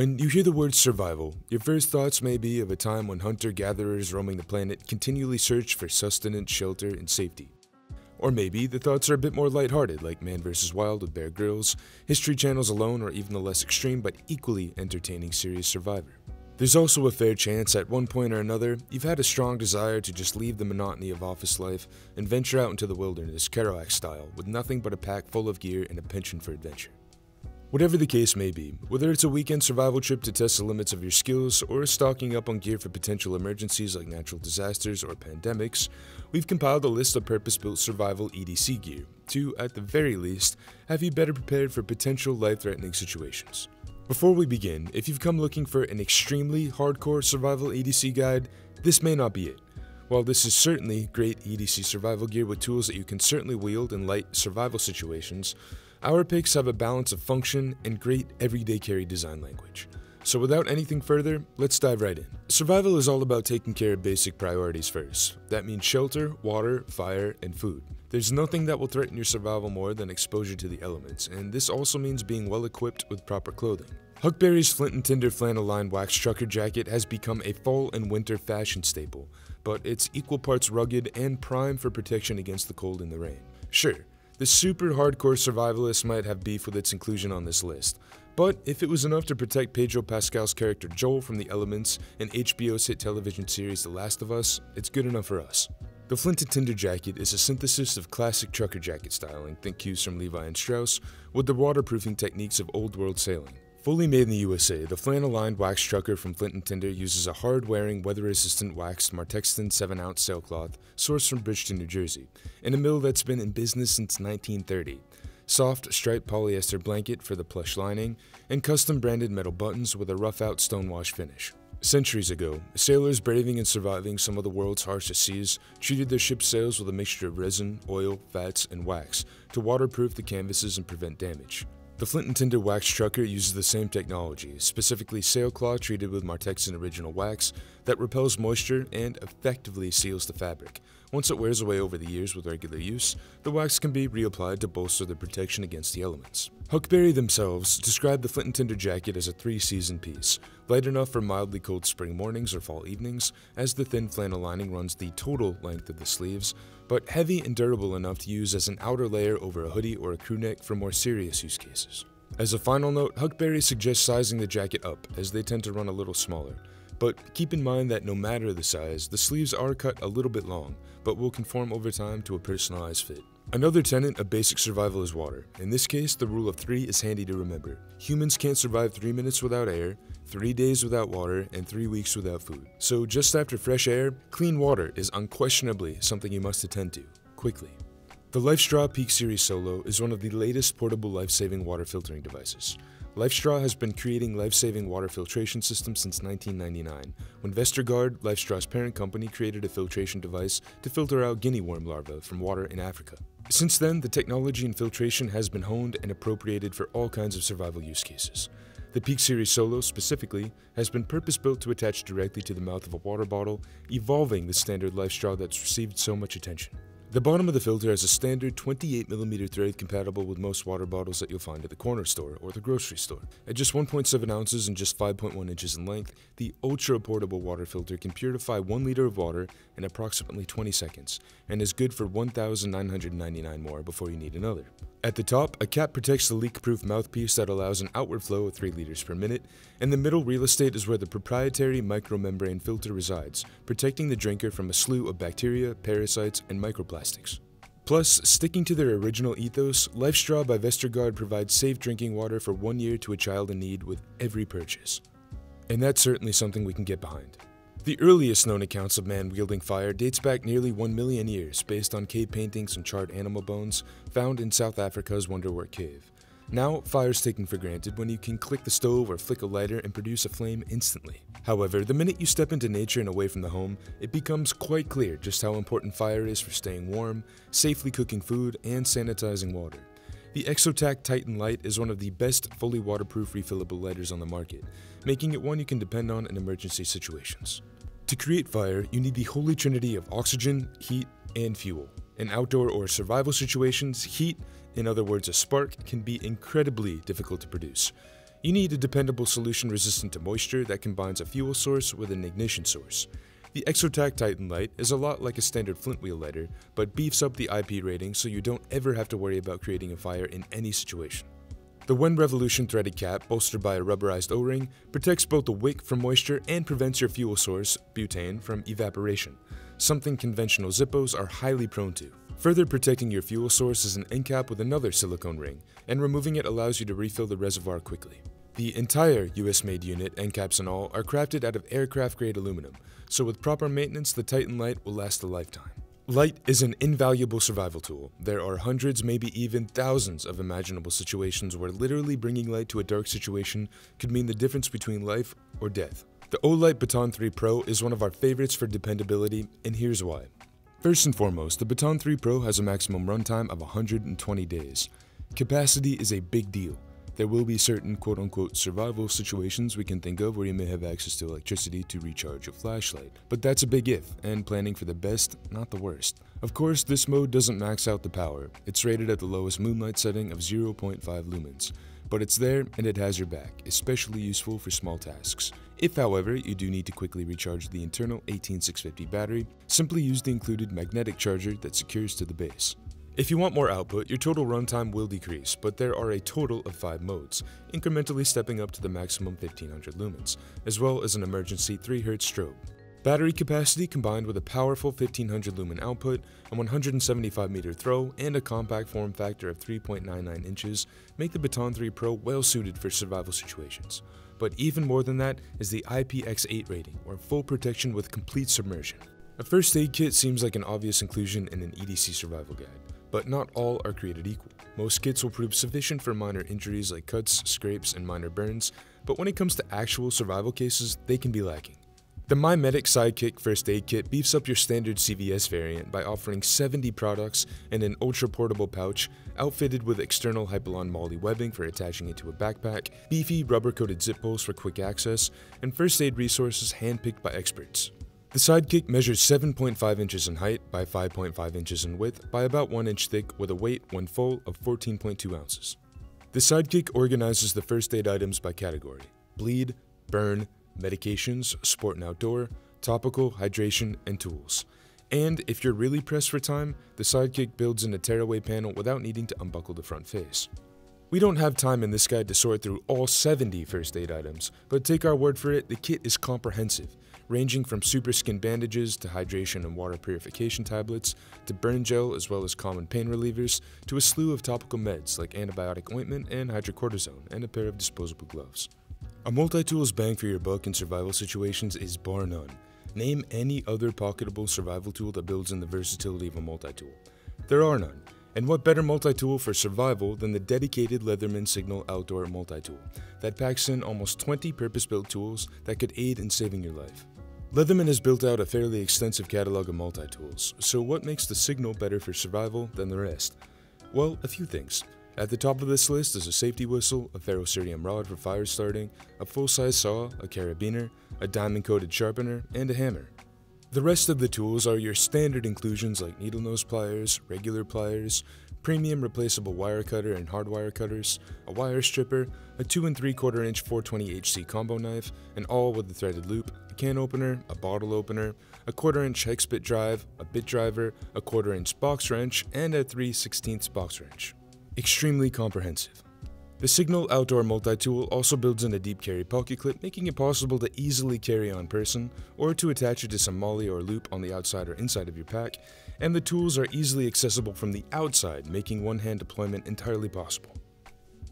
When you hear the word survival, your first thoughts may be of a time when hunter-gatherers roaming the planet continually searched for sustenance, shelter, and safety. Or maybe the thoughts are a bit more lighthearted, like Man Vs. Wild with Bear Grylls, History Channel's Alone, or even the less extreme but equally entertaining series Survivor. There's also a fair chance at one point or another, you've had a strong desire to just leave the monotony of office life and venture out into the wilderness, Kerouac style, with nothing but a pack full of gear and a penchant for adventure. Whatever the case may be, whether it's a weekend survival trip to test the limits of your skills or stocking up on gear for potential emergencies like natural disasters or pandemics, we've compiled a list of purpose-built survival EDC gear to, at the very least, have you better prepared for potential life-threatening situations. Before we begin, if you've come looking for an extremely hardcore survival EDC guide, this may not be it. While this is certainly great EDC survival gear with tools that you can certainly wield in light survival situations, our picks have a balance of function and great everyday carry design language. So without anything further, let's dive right in. Survival is all about taking care of basic priorities first. That means shelter, water, fire, and food. There's nothing that will threaten your survival more than exposure to the elements, and this also means being well equipped with proper clothing. Huckberry's Flint and Tinder flannel-lined wax trucker jacket has become a fall and winter fashion staple, but it's equal parts rugged and prime for protection against the cold and the rain. Sure, the super hardcore survivalist might have beef with its inclusion on this list, but if it was enough to protect Pedro Pascal's character Joel from the elements in HBO's hit television series The Last of Us, it's good enough for us. The Flint and Tinder jacket is a synthesis of classic trucker jacket styling, think cues from Levi and Strauss, with the waterproofing techniques of old world sailing. Fully made in the USA, the flannel-lined wax trucker from Flint and Tinder uses a hard-wearing, weather-resistant waxed Martexton 7-ounce sailcloth sourced from Bridgeton, New Jersey, in a mill that's been in business since 1930, soft striped polyester blanket for the plush lining, and custom-branded metal buttons with a rough-out stonewash finish. Centuries ago, sailors braving and surviving some of the world's harshest seas treated their ship's sails with a mixture of resin, oil, fats, and wax to waterproof the canvases and prevent damage. The Flint and Tinder wax trucker uses the same technology, specifically sailcloth treated with Martexton original wax that repels moisture and effectively seals the fabric. Once it wears away over the years with regular use, the wax can be reapplied to bolster the protection against the elements. Huckberry themselves describe the Flint and Tinder jacket as a three-season piece, light enough for mildly cold spring mornings or fall evenings, as the thin flannel lining runs the total length of the sleeves, but heavy and durable enough to use as an outer layer over a hoodie or a crew neck for more serious use cases. As a final note, Huckberry suggests sizing the jacket up, as they tend to run a little smaller. But keep in mind that no matter the size, the sleeves are cut a little bit long, but will conform over time to a personalized fit. Another tenet of basic survival is water. In this case, the rule of 3 is handy to remember. Humans can't survive 3 minutes without air, 3 days without water, and 3 weeks without food. So just after fresh air, clean water is unquestionably something you must attend to, quickly. The LifeStraw Peak Series Solo is one of the latest portable life-saving water filtering devices. LifeStraw has been creating life-saving water filtration systems since 1999, when Vestergaard, LifeStraw's parent company, created a filtration device to filter out guinea worm larvae from water in Africa. Since then, the technology in filtration has been honed and appropriated for all kinds of survival use cases. The Peak Series Solo, specifically, has been purpose-built to attach directly to the mouth of a water bottle, evolving the standard LifeStraw that's received so much attention. The bottom of the filter has a standard 28mm thread compatible with most water bottles that you'll find at the corner store or the grocery store. At just 1.7 ounces and just 5.1 inches in length, the ultra-portable water filter can purify 1 liter of water in approximately 20 seconds, and is good for 1,999 more before you need another. At the top, a cap protects the leak-proof mouthpiece that allows an outward flow of 3 liters per minute, and the middle real estate is where the proprietary micromembrane filter resides, protecting the drinker from a slew of bacteria, parasites, and microplastics. Plus, sticking to their original ethos, LifeStraw by Vestergaard provides safe drinking water for 1 year to a child in need with every purchase. And that's certainly something we can get behind. The earliest known accounts of man wielding fire dates back nearly 1 million years, based on cave paintings and charred animal bones found in South Africa's Wonderwerk Cave. Now, fire's taken for granted when you can click the stove or flick a lighter and produce a flame instantly. However, the minute you step into nature and away from the home, it becomes quite clear just how important fire is for staying warm, safely cooking food, and sanitizing water. The Exotac titanLIGHT is one of the best fully waterproof refillable lighters on the market, making it one you can depend on in emergency situations. To create fire, you need the holy trinity of oxygen, heat, and fuel. In outdoor or survival situations, heat, in other words a spark, can be incredibly difficult to produce. You need a dependable solution resistant to moisture that combines a fuel source with an ignition source. The Exotac titanLIGHT is a lot like a standard flint wheel lighter, but beefs up the IP rating so you don't ever have to worry about creating a fire in any situation. The One Revolution threaded cap, bolstered by a rubberized O-ring, protects both the wick from moisture and prevents your fuel source, butane, from evaporation, something conventional Zippos are highly prone to. Further protecting your fuel source is an end cap with another silicone ring, and removing it allows you to refill the reservoir quickly. The entire US-made unit, end caps and all, are crafted out of aircraft-grade aluminum, so with proper maintenance the titanLIGHT will last a lifetime. Light is an invaluable survival tool. There are hundreds, maybe even thousands of imaginable situations where literally bringing light to a dark situation could mean the difference between life or death. The Olight Baton 3 Pro is one of our favorites for dependability, and here's why. First and foremost, the Baton 3 Pro has a maximum runtime of 120 days. Capacity is a big deal. There will be certain quote-unquote survival situations we can think of where you may have access to electricity to recharge your flashlight, but that's a big if, and planning for the best, not the worst. Of course, this mode doesn't max out the power. It's rated at the lowest moonlight setting of 0.5 lumens, but it's there and it has your back, especially useful for small tasks. If, however, you do need to quickly recharge the internal 18650 battery, simply use the included magnetic charger that secures to the base. If you want more output, your total runtime will decrease, but there are a total of 5 modes, incrementally stepping up to the maximum 1500 lumens, as well as an emergency 3Hz strobe. Battery capacity combined with a powerful 1500 lumen output, a 175 meter throw, and a compact form factor of 3.99 inches make the Baton 3 Pro well suited for survival situations. But even more than that is the IPX8 rating, or full protection with complete submersion. A first aid kit seems like an obvious inclusion in an EDC survival guide, but not all are created equal. Most kits will prove sufficient for minor injuries like cuts, scrapes, and minor burns, but when it comes to actual survival cases, they can be lacking. The MyMedic Sidekick First Aid Kit beefs up your standard CVS variant by offering 70 products and an ultra-portable pouch outfitted with external Hypalon MOLLE webbing for attaching it to a backpack, beefy rubber-coated zip poles for quick access, and first aid resources handpicked by experts. The Sidekick measures 7.5 inches in height by 5.5 inches in width by about 1 inch thick with a weight, when full, of 14.2 ounces. The Sidekick organizes the first aid items by category: bleed, burn, medications, sport and outdoor, topical, hydration, and tools. And if you're really pressed for time, the Sidekick builds in a tearaway panel without needing to unbuckle the front face. We don't have time in this guide to sort through all 70 first aid items, but take our word for it, the kit is comprehensive, ranging from super skin bandages to hydration and water purification tablets, to burn gel as well as common pain relievers, to a slew of topical meds like antibiotic ointment and hydrocortisone, and a pair of disposable gloves. A multi-tools bang for your buck in survival situations is bar none. Name any other pocketable survival tool that builds in the versatility of a multi-tool. There are none. And what better multi-tool for survival than the dedicated Leatherman Signal Outdoor Multi-Tool that packs in almost 20 purpose-built tools that could aid in saving your life. Leatherman has built out a fairly extensive catalog of multi-tools, so what makes the Signal better for survival than the rest? Well, a few things. At the top of this list is a safety whistle, a ferrocerium rod for fire starting, a full-size saw, a carabiner, a diamond-coated sharpener, and a hammer. The rest of the tools are your standard inclusions like needle nose pliers, regular pliers, premium replaceable wire cutter and hard wire cutters, a wire stripper, a 2 3/4 inch 420HC combo knife, and all with a threaded loop, a can opener, a bottle opener, a 1/4 inch hex bit drive, a bit driver, a 1/4 inch box wrench, and a 3/16 box wrench. Extremely comprehensive. The Signal Outdoor Multi-Tool also builds in a deep carry pocket clip, making it possible to easily carry on person, or to attach it to some MOLLE or loop on the outside or inside of your pack, and the tools are easily accessible from the outside, making one-hand deployment entirely possible.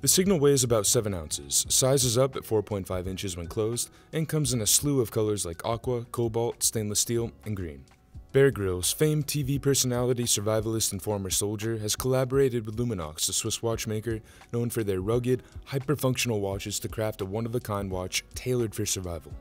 The Signal weighs about 7 ounces, sizes up at 4.5 inches when closed, and comes in a slew of colors like aqua, cobalt, stainless steel, and green. Bear Grylls, famed TV personality, survivalist, and former soldier, has collaborated with Luminox, the Swiss watchmaker, known for their rugged, hyper-functional watches to craft a one-of-a-kind watch tailored for survival.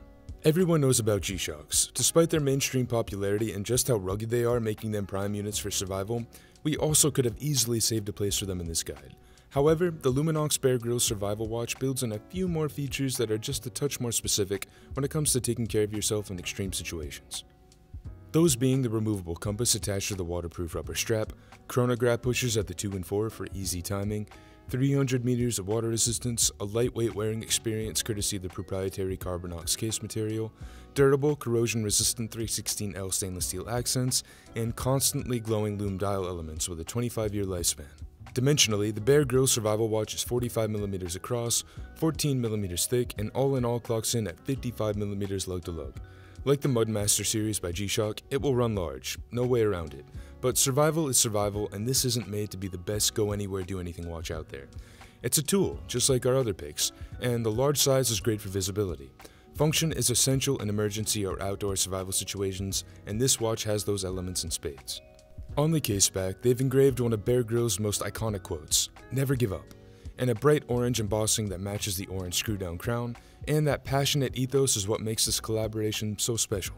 Everyone knows about G-Shocks. Despite their mainstream popularity and just how rugged they are, making them prime units for survival, we also could have easily saved a place for them in this guide. However, the Luminox Bear Grylls Survival Watch builds in a few more features that are just a touch more specific when it comes to taking care of yourself in extreme situations. The those being the removable compass attached to the waterproof rubber strap, chronograph pushers at the 2 and 4 for easy timing, 300 meters of water resistance, a lightweight wearing experience courtesy of the proprietary Carbonox case material, durable, corrosion-resistant 316L stainless steel accents, and constantly glowing lume dial elements with a 25-year lifespan. Dimensionally, the Bear Grylls Survival Watch is 45mm across, 14mm thick, and all in all clocks in at 55mm lug-to-lug. Like the Mudmaster series by G-Shock, it will run large, no way around it. But survival is survival, and this isn't made to be the best go-anywhere-do-anything watch out there. It's a tool, just like our other picks, and the large size is great for visibility. Function is essential in emergency or outdoor survival situations, and this watch has those elements in spades. On the case back, they've engraved one of Bear Grylls' most iconic quotes, "Never give up," and a bright orange embossing that matches the orange screw-down crown, and that passionate ethos is what makes this collaboration so special.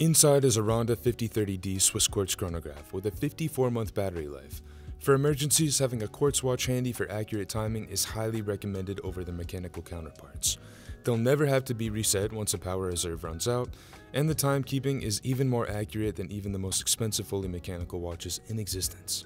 Inside is a Ronda 5030D Swiss quartz chronograph with a 54-month battery life. For emergencies, having a quartz watch handy for accurate timing is highly recommended over their mechanical counterparts. They'll never have to be reset once a power reserve runs out, and the timekeeping is even more accurate than even the most expensive fully mechanical watches in existence.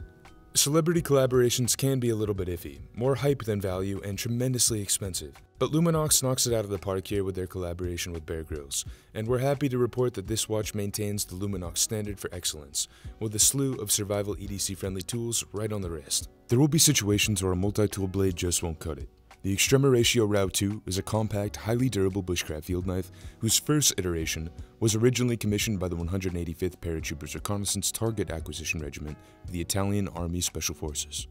Celebrity collaborations can be a little bit iffy, more hype than value, and tremendously expensive. But Luminox knocks it out of the park here with their collaboration with Bear Grylls, and we're happy to report that this watch maintains the Luminox standard for excellence, with a slew of survival EDC-friendly tools right on the wrist. There will be situations where a multi-tool blade just won't cut it. The Extrema Ratio RAO II is a compact, highly durable bushcraft field knife whose first iteration was originally commissioned by the 185th Paratroopers Reconnaissance Target Acquisition Regiment of the Italian Army Special Forces.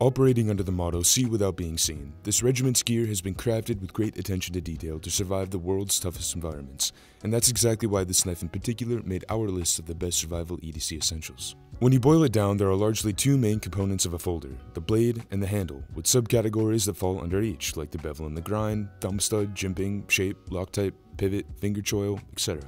Operating under the motto, "See without being seen," this regiment's gear has been crafted with great attention to detail to survive the world's toughest environments, and that's exactly why this knife in particular made our list of the best survival EDC essentials. When you boil it down, there are largely two main components of a folder, the blade and the handle, with subcategories that fall under each, like the bevel and the grind, thumb stud, jimping, shape, Loctite, pivot, finger choil, etc.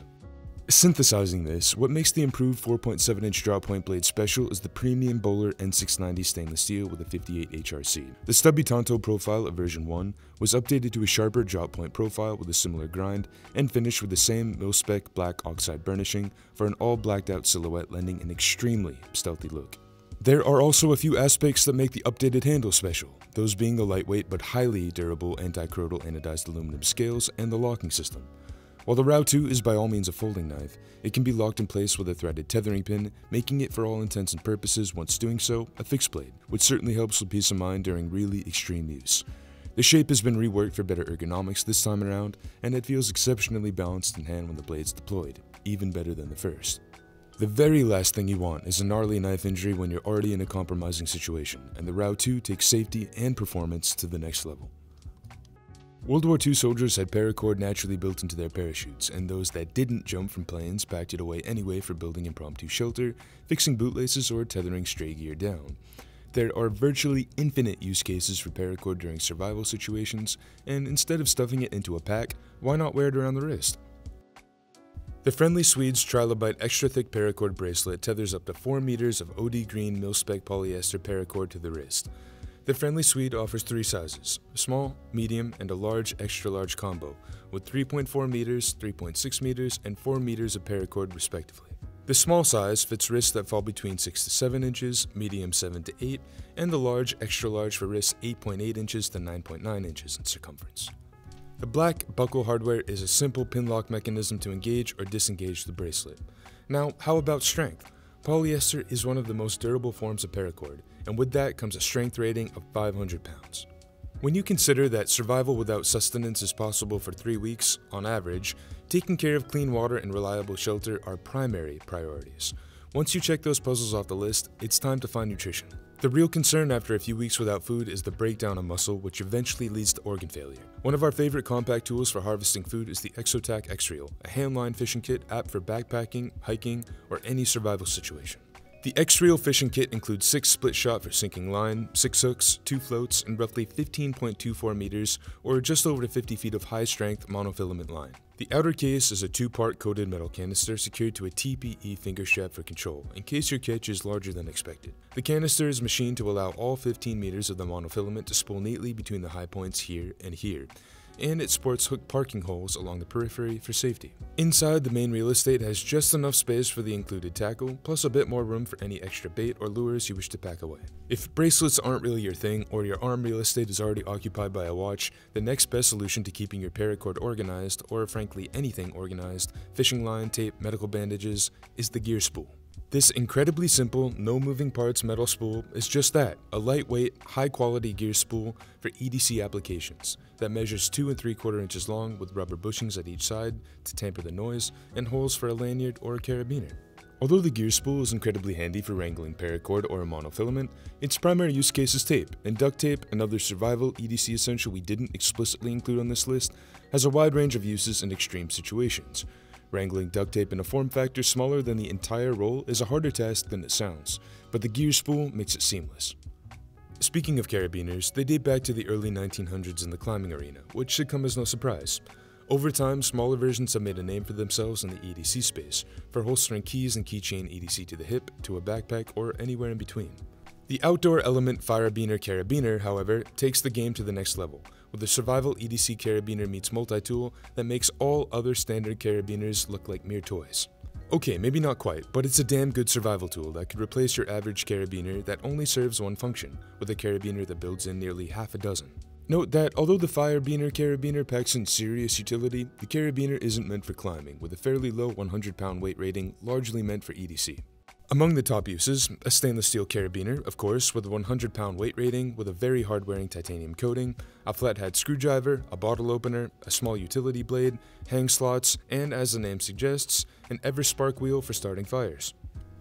Synthesizing this, what makes the improved 4.7-inch draw point blade special is the premium Bowler N690 stainless steel with a 58 HRC. The stubby Tonto profile of version 1 was updated to a sharper drop point profile with a similar grind and finished with the same mil-spec black oxide burnishing for an all-blacked-out silhouette lending an extremely stealthy look. There are also a few aspects that make the updated handle special, those being the lightweight but highly durable anti-corrodal anodized aluminum scales and the locking system. While the RAO II is by all means a folding knife, it can be locked in place with a threaded tethering pin, making it for all intents and purposes, once doing so, a fixed blade, which certainly helps with peace of mind during really extreme use. The shape has been reworked for better ergonomics this time around, and it feels exceptionally balanced in hand when the blade's deployed, even better than the first. The very last thing you want is a gnarly knife injury when you're already in a compromising situation, and the RAO II takes safety and performance to the next level. World War II soldiers had paracord naturally built into their parachutes, and those that didn't jump from planes packed it away anyway for building impromptu shelter, fixing bootlaces, or tethering stray gear down. There are virtually infinite use cases for paracord during survival situations, and instead of stuffing it into a pack, why not wear it around the wrist? The friendly Swede's Trilobite extra-thick paracord bracelet tethers up to 4 meters of OD green mil-spec polyester paracord to the wrist. The friendly Swede offers 3 sizes, a small, medium, and a large extra-large combo, with 3.4 meters, 3.6 meters, and 4 meters of paracord respectively. The small size fits wrists that fall between 6 to 7 inches, medium 7 to 8, and the large extra-large for wrists 8.8 inches to 9.9 inches in circumference. The black buckle hardware is a simple pin lock mechanism to engage or disengage the bracelet. Now, how about strength? Polyester is one of the most durable forms of paracord, and with that comes a strength rating of 500 pounds. When you consider that survival without sustenance is possible for 3 weeks, on average, taking care of clean water and reliable shelter are primary priorities. Once you check those puzzles off the list, it's time to find nutrition. The real concern after a few weeks without food is the breakdown of muscle, which eventually leads to organ failure. One of our favorite compact tools for harvesting food is the Exotac xREEL, a hand-lined fishing kit apt for backpacking, hiking, or any survival situation. The xREEL fishing kit includes 6 split shot for sinking line, 6 hooks, 2 floats, and roughly 15.24 meters, or just over 50 feet of high-strength monofilament line. The outer case is a 2-part coated metal canister secured to a TPE finger strap for control, in case your catch is larger than expected. The canister is machined to allow all 15 meters of the monofilament to spool neatly between the high points here and here, and it sports hook parking holes along the periphery for safety. Inside, the main real estate has just enough space for the included tackle, plus a bit more room for any extra bait or lures you wish to pack away. If bracelets aren't really your thing, or your arm real estate is already occupied by a watch, the next best solution to keeping your paracord organized, or frankly anything organized, fishing line, tape, medical bandages, is the gear spool. This incredibly simple, no moving parts metal spool is just that, a lightweight, high quality gear spool for EDC applications that measures 2 3/4 inches long with rubber bushings at each side to tamper the noise and holes for a lanyard or a carabiner. Although the gear spool is incredibly handy for wrangling paracord or a monofilament, its primary use case is tape, and duct tape, another survival EDC essential we didn't explicitly include on this list, has a wide range of uses in extreme situations. Wrangling duct tape in a form factor smaller than the entire roll is a harder task than it sounds, but the gear spool makes it seamless. Speaking of carabiners, they date back to the early 1900s in the climbing arena, which should come as no surprise. Over time, smaller versions have made a name for themselves in the EDC space, for holstering keys and keychain EDC to the hip, to a backpack, or anywhere in between. The outdoor element Firebiner Carabiner, however, takes the game to the next level, with a survival EDC carabiner meets multi-tool that makes all other standard carabiners look like mere toys. Okay, maybe not quite, but it's a damn good survival tool that could replace your average carabiner that only serves one function, with a carabiner that builds in nearly half a dozen. Note that, although the Firebiner carabiner packs in serious utility, the carabiner isn't meant for climbing, with a fairly low 100-pound weight rating largely meant for EDC. Among the top uses, a stainless steel carabiner, of course, with a 100-pound weight rating with a very hard-wearing titanium coating, a flathead screwdriver, a bottle opener, a small utility blade, hang slots, and, as the name suggests, an ever-spark wheel for starting fires.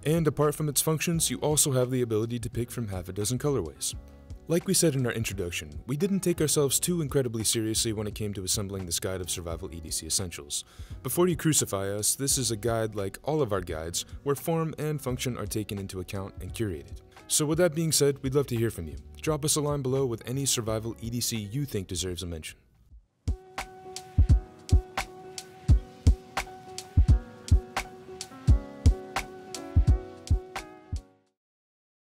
And apart from its functions, you also have the ability to pick from half a dozen colorways. Like we said in our introduction, we didn't take ourselves too incredibly seriously when it came to assembling this guide of survival EDC essentials. Before you crucify us, this is a guide like all of our guides, where form and function are taken into account and curated. So with that being said, we'd love to hear from you. Drop us a line below with any survival EDC you think deserves a mention.